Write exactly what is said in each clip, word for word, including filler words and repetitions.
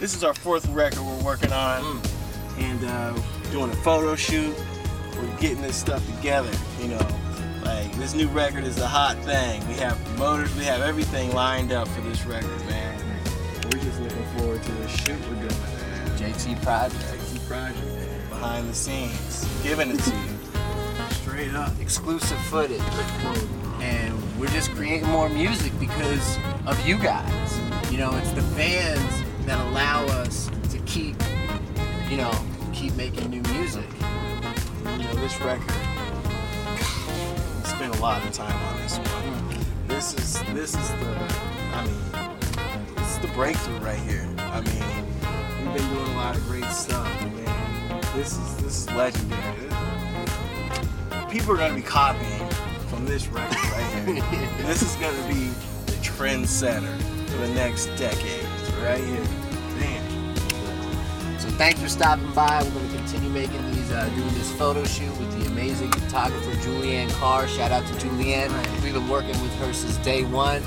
This is our fourth record we're working on, mm. and uh, doing a photo shoot. We're getting this stuff together, you know. Like, this new record is the hot thing. We have promoters, we have everything lined up for this record, man. We're just looking forward to this shoot we're doing, man. J T Project. J T Project, man. Behind the scenes, giving it to you. Straight up. Exclusive footage. And we're just creating more music because of you guys. You know, it's the fans that allow us to keep, you know, keep making new music. You know, this record, spent a lot of time on this one. This is, this is the, I mean, this is the breakthrough right here. I mean, we've been doing a lot of great stuff, man. This is, this is legendary. People are gonna be copying from this record right here. And this is gonna be the trendsetter for the next decade, right here. Man. So thanks for stopping by. We're gonna continue making these. Uh, doing this photo shoot with the amazing photographer Julianne Carr. Shout out to Julianne. We've been working with her since day one.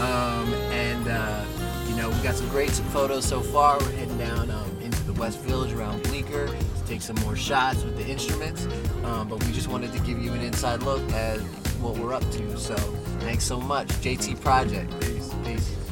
Um, and, uh, you know, we got some great some photos so far. We're heading down um, into the West Village around Bleecker to take some more shots with the instruments. Um, but we just wanted to give you an inside look at what we're up to. So thanks so much. J T Project. Peace. Peace.